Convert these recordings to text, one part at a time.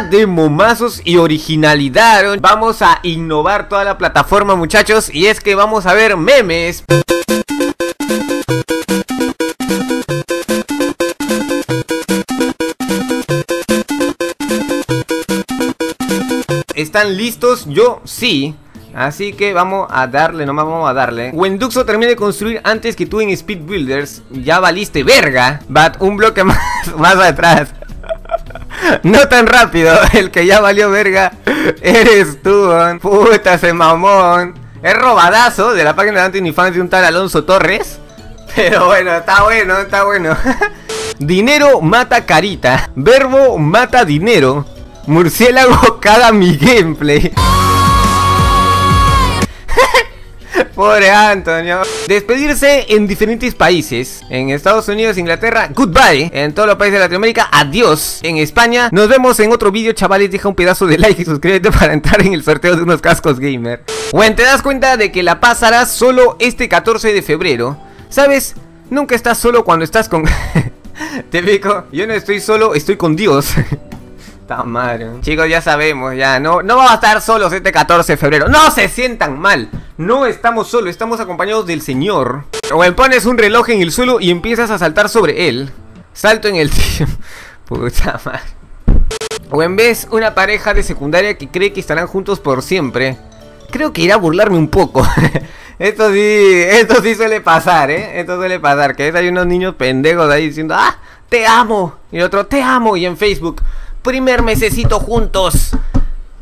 variedad de momazos y originalidad. Vamos a innovar toda la plataforma, muchachos, y es que vamos a ver memes. ¿Están listos? Yo sí. Así que vamos a darle, nomás vamos a darle. When Duxo termine de construir antes que tú en Speed Builders, ya valiste verga. But un bloque más atrás. No tan rápido, el que ya valió verga eres tú, man. Puta, ese mamón. Es robadazo de la página de Antinifan de un tal Alonso Torres. Pero bueno, está bueno, está bueno. Dinero mata carita. Verbo mata dinero. Murciélago caga mi gameplay. Pobre Antonio. Despedirse en diferentes países. En Estados Unidos, Inglaterra, goodbye. En todos los países de Latinoamérica, adiós. En España, nos vemos en otro vídeo, chavales. Deja un pedazo de like y suscríbete para entrar en el sorteo de unos cascos gamer. Bueno, te das cuenta de que la pasarás solo este 14 de febrero. ¿Sabes? Nunca estás solo cuando estás con... Te pico, yo no estoy solo, estoy con Dios. Madre. Chicos, ya sabemos, ya no vamos a estar solos este 14 de febrero. No se sientan mal, no estamos solos, estamos acompañados del Señor. O pones un reloj en el suelo y empiezas a saltar sobre él. Salto en el tiempo. Puta madre. O en vez una pareja de secundaria que cree que estarán juntos por siempre. Creo que irá a burlarme un poco. Esto sí suele pasar, esto suele pasar. Que hay unos niños pendejos ahí diciendo, ah, te amo. Y otro, te amo. Y en Facebook, primer mesecito juntos.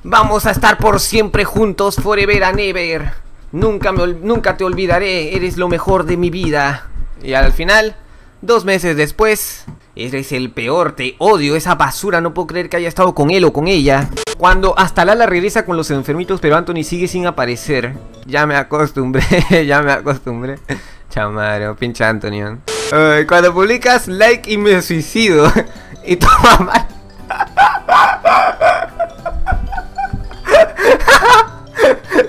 Vamos a estar por siempre juntos. Forever and ever. Nunca te olvidaré. Eres lo mejor de mi vida. Y al final, 2 meses después, eres el peor. Te odio. Esa basura. No puedo creer que haya estado con él o con ella. Cuando hasta Lala regresa con los enfermitos, pero Anthony sigue sin aparecer. Ya me acostumbré. Ya me acostumbré. Chamaro. Pinche Anthony. Cuando publicas like y me suicido. Y tu mamá.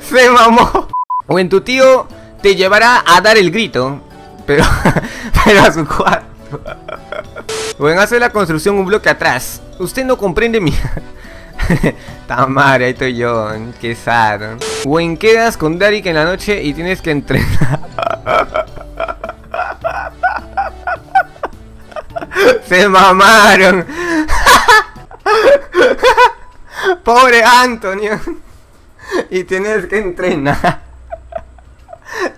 Se mamó. O en tu tío te llevará a dar el grito, pero a su cuarto. O en hacer la construcción un bloque atrás. Usted no comprende mi... Tamara, ahí estoy yo. Qué sad. O en quedas con Darik en la noche y tienes que entrenar. Se mamaron. Pobre Antonio. Y tienes que entrenar.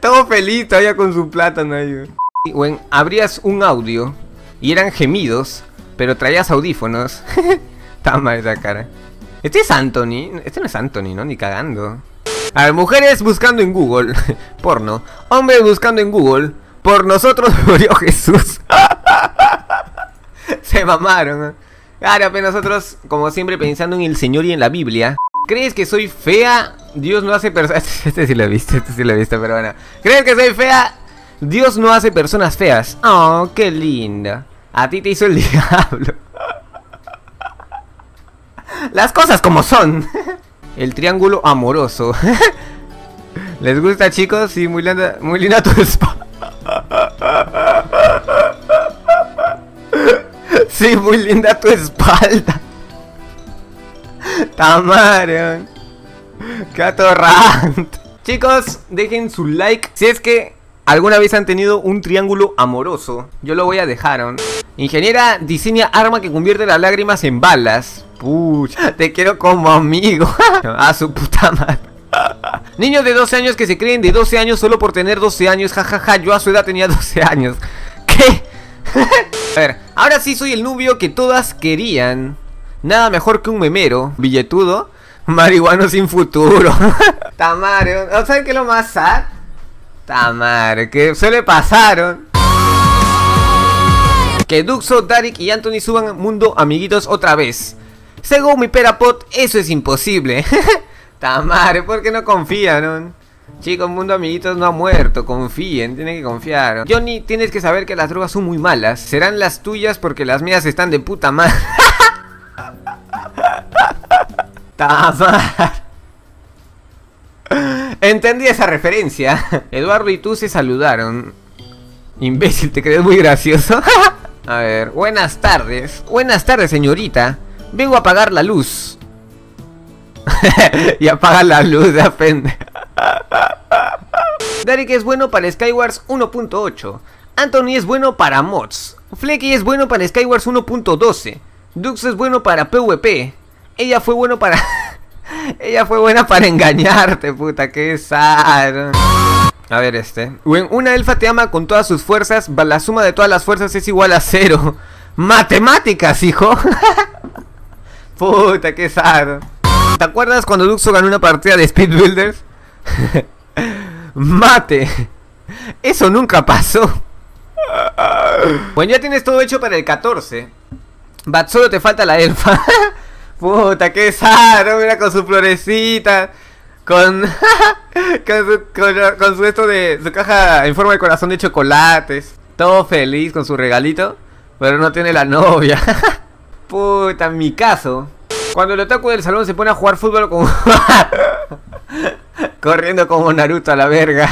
Todo feliz todavía con su plátano ahí. O en abrías un audio y eran gemidos, pero traías audífonos. Está mal esa cara. Este es Anthony. Este no es Anthony, ¿no? Ni cagando. A ver, mujeres buscando en Google porno, hombres buscando en Google por nosotros murió Jesús. Se mamaron. Ahora, pero nosotros, como siempre, pensando en el Señor y en la Biblia. ¿Crees que soy fea? Dios no hace personas... Este sí lo he visto, pero bueno. ¿Crees que soy fea? Dios no hace personas feas. Oh, qué linda. A ti te hizo el diablo. Las cosas como son. El triángulo amoroso. ¿Les gusta, chicos? Sí, muy linda tu esposa. Sí, muy linda tu espalda. Tamarion. Qué atorrante. Chicos, dejen su like si es que alguna vez han tenido un triángulo amoroso. Yo lo voy a dejar. Ingeniera diseña arma que convierte las lágrimas en balas. Pucha, te quiero como amigo. A su puta madre. Niños de 12 años que se creen de 12 años solo por tener 12 años. Jajaja, ja, ja. Yo a su edad tenía 12 años. ¿Qué? A ver, ahora sí soy el novio que todas querían. Nada mejor que un memero. Billetudo. Marihuano sin futuro. Tamaro. ¿Saben qué es lo más sad? Tamaro. Que suele pasar. Que Duxo, Darik y Anthony suban Mundo Amiguitos otra vez. Según mi perapot, eso es imposible. Tamaro, ¿por qué no confían? Chicos, Mundo Amiguitos no ha muerto, confíen, tienen que confiar. Johnny, tienes que saber que las drogas son muy malas. Serán las tuyas porque las mías están de puta madre. Tamar. Entendí esa referencia. Eduardo y tú se saludaron. Imbécil, ¿te crees muy gracioso? A ver, buenas tardes. Buenas tardes, señorita. Vengo a apagar la luz. Y apaga la luz de apende. Darik es bueno para Skywars 1.8. Anthony es bueno para mods. Flecky es bueno para Skywars 1.12. Duxo es bueno para PvP. Ella fue bueno para... Ella fue buena para engañarte, puta, qué sad. A ver este. Una elfa te ama con todas sus fuerzas. La suma de todas las fuerzas es igual a 0. Matemáticas, hijo. Puta, qué sad. ¿Te acuerdas cuando Duxo ganó una partida de Speed Builders? Mate. Eso nunca pasó. Bueno, ya tienes todo hecho para el 14. But solo te falta la elfa. Puta, qué saro, mira, con su florecita, con su esto de su caja en forma de corazón de chocolates. Todo feliz con su regalito, pero no tiene la novia. Puta, en mi caso. Cuando el otaku del salón se pone a jugar fútbol como... corriendo como Naruto a la verga.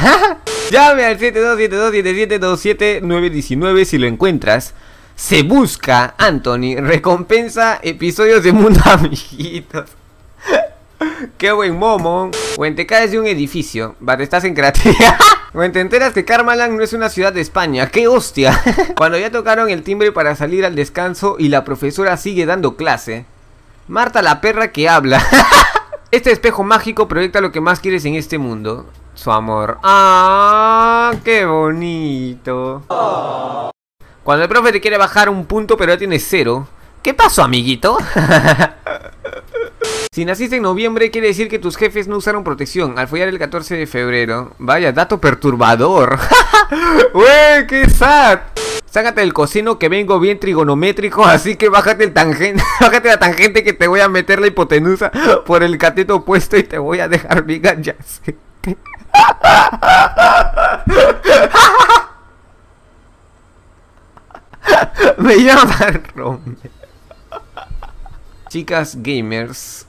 Llame al 72727727919 si lo encuentras. Se busca, Anthony, recompensa, episodios de Mundo Amiguitos. Qué buen momo. Bueno, te caes de un edificio, pero estás en creatividad. Bueno, te enteras que Karmaland no es una ciudad de España, qué hostia. Cuando ya tocaron el timbre para salir al descanso y la profesora sigue dando clase. Marta la perra que habla. Este espejo mágico proyecta lo que más quieres en este mundo, su amor. ¡Ah, qué bonito! Oh. Cuando el profe te quiere bajar un punto pero ya tienes 0. ¿Qué pasó, amiguito? Si naciste en noviembre quiere decir que tus jefes no usaron protección al follar el 14 de febrero. Vaya dato perturbador. Wey, qué sad. Sácate del coseno que vengo bien trigonométrico, así que bájate el tangente. Bájate la tangente que te voy a meter la hipotenusa por el cateto opuesto y te voy a dejar mi gallacete. Me llaman Romeo. Chicas gamers.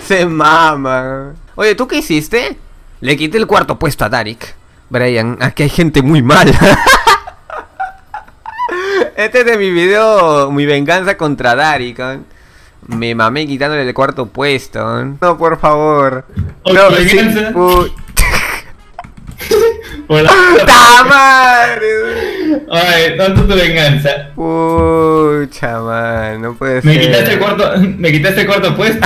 Se mama. Oye, ¿tú qué hiciste? Le quité el cuarto puesto a Darik. Brian, aquí hay gente muy mala. Este es de mi video, mi venganza contra Darik. Me mamé quitándole el cuarto puesto. No, por favor. No, venganza. Hola. ¡Ta madre! Ay, tanto tu venganza. Pucha, man, no puede ser. Me quitaste el cuarto puesto.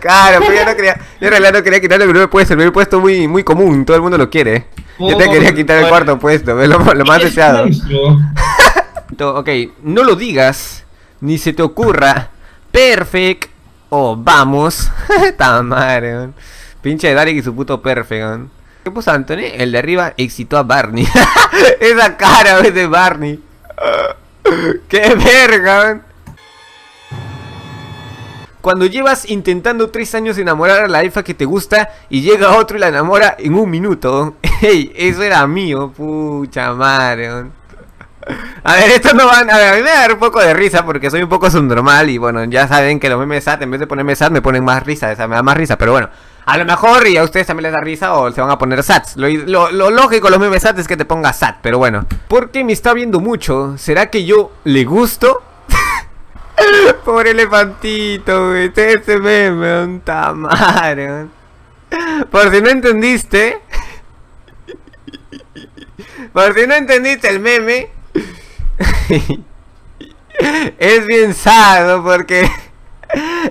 Claro, pero yo no quería. Yo en realidad no quería quitarle el primer puesto. El primer puesto es muy, muy común, todo el mundo lo quiere. Yo te quería quitar el cuarto puesto, es lo más deseado. Ok, no lo digas, ni se te ocurra. Perfect. Oh, vamos. ¡Ta madre, man! Pinche de Darik y su puto perfect, man. ¿Qué puso Anthony? El de arriba excitó a Barney. Esa cara es de Barney. ¡Qué verga! Cuando llevas intentando 3 años enamorar a la elfa que te gusta y llega otro y la enamora en un minuto. ¡Ey! Eso era mío, pucha madre. A ver, estos no van... A ver, a mí me da un poco de risa porque soy un poco subnormal y bueno, ya saben que los memes sad, en vez de ponerme sad, me ponen más risa. O sea, me da más risa, pero bueno. A lo mejor y a ustedes también les da risa o se van a poner sats. Lo lógico, los memes sats es que te ponga sat, pero bueno. ¿Por qué me está viendo mucho? ¿Será que yo le gusto? Pobre elefantito, güey. Ese meme, un tamarón. Por si no entendiste. Por si no entendiste el meme. Es bien sado porque...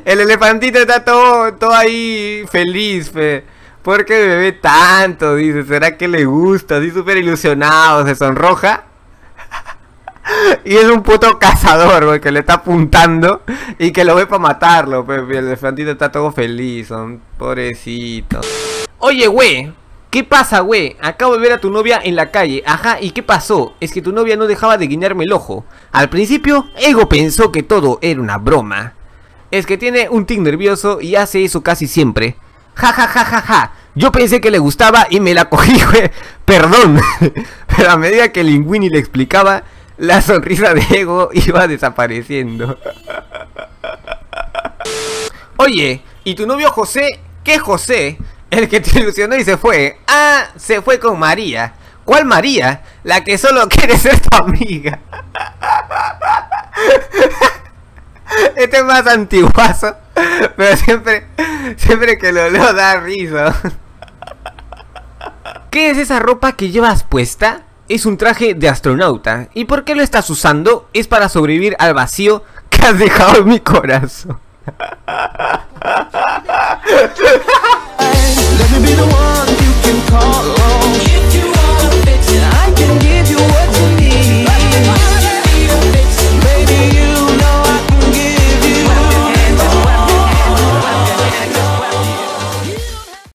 El elefantito está todo ahí feliz, fe. ¿Por qué bebe tanto? Dice, ¿será que le gusta? Así súper ilusionado, se sonroja. Y es un puto cazador, wey, que le está apuntando y que lo ve para matarlo, fe. El elefantito está todo feliz, son pobrecito. Oye, güey, ¿qué pasa, güey? Acabo de ver a tu novia en la calle. Ajá, ¿y qué pasó? Es que tu novia no dejaba de guiñarme el ojo. Al principio, Ego pensó que todo era una broma. Es que tiene un tic nervioso y hace eso casi siempre. Ja, ja, ja, ja, ja. Yo pensé que le gustaba y me la cogí, güey. Perdón. Pero a medida que Linguini le explicaba, la sonrisa de Ego iba desapareciendo. Oye, ¿y tu novio José? ¿Qué José? El que te ilusionó y se fue. Ah, se fue con María. ¿Cuál María? La que solo quiere ser tu amiga. Este es más antiguazo, pero siempre que lo leo da risa. ¿Qué es esa ropa que llevas puesta? Es un traje de astronauta. ¿Y por qué lo estás usando? Es para sobrevivir al vacío que has dejado en mi corazón.